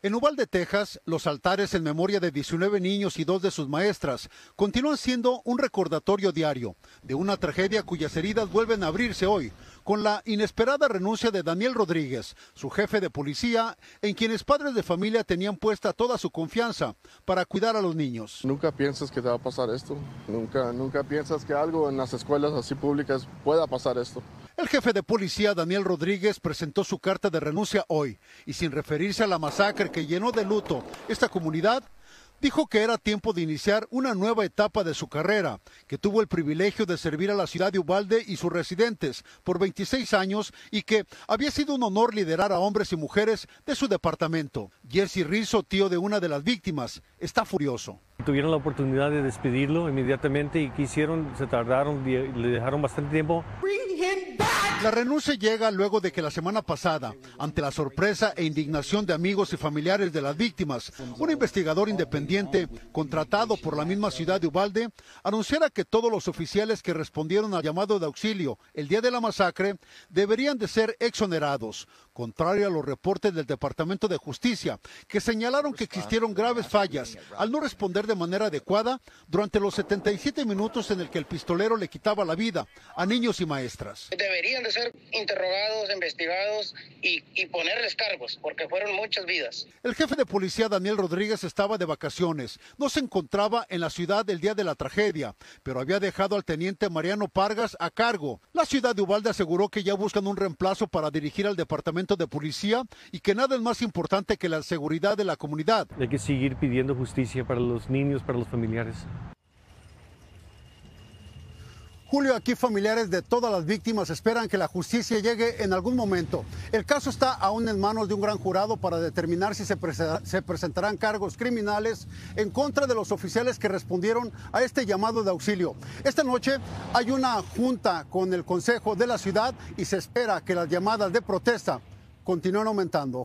En Uvalde, Texas, los altares en memoria de 19 niños y 2 de sus maestras continúan siendo un recordatorio diario de una tragedia cuyas heridas vuelven a abrirse hoy, con la inesperada renuncia de Daniel Rodríguez, su jefe de policía, en quienes padres de familia tenían puesta toda su confianza para cuidar a los niños. Nunca piensas que te va a pasar esto, nunca piensas que algo en las escuelas así públicas pueda pasar esto. El jefe de policía, Daniel Rodríguez, presentó su carta de renuncia hoy y, sin referirse a la masacre que llenó de luto esta comunidad, dijo que era tiempo de iniciar una nueva etapa de su carrera, que tuvo el privilegio de servir a la ciudad de Uvalde y sus residentes por 26 años y que había sido un honor liderar a hombres y mujeres de su departamento. Jerry Rizzo, tío de una de las víctimas, está furioso. Tuvieron la oportunidad de despedirlo inmediatamente y quisieron, se tardaron, le dejaron bastante tiempo. La renuncia llega luego de que la semana pasada, ante la sorpresa e indignación de amigos y familiares de las víctimas, un investigador independiente contratado por la misma ciudad de Uvalde anunciara que todos los oficiales que respondieron al llamado de auxilio el día de la masacre deberían de ser exonerados, contrario a los reportes del Departamento de Justicia, que señalaron que existieron graves fallas al no responder de manera adecuada durante los 77 minutos en el que el pistolero le quitaba la vida a niños y maestras. Deberían de ser interrogados, investigados y ponerles cargos, porque fueron muchas vidas. El jefe de policía, Daniel Rodríguez, estaba de vacaciones. No se encontraba en la ciudad el día de la tragedia, pero había dejado al teniente Mariano Pargas a cargo. La ciudad de Uvalde aseguró que ya buscan un reemplazo para dirigir al departamento de policía y que nada es más importante que la seguridad de la comunidad. Hay que seguir pidiendo justicia para los niños, para los familiares. Julio, aquí familiares de todas las víctimas esperan que la justicia llegue en algún momento. El caso está aún en manos de un gran jurado para determinar si se presentarán cargos criminales en contra de los oficiales que respondieron a este llamado de auxilio. Esta noche hay una junta con el Consejo de la Ciudad y se espera que las llamadas de protesta continúen aumentando.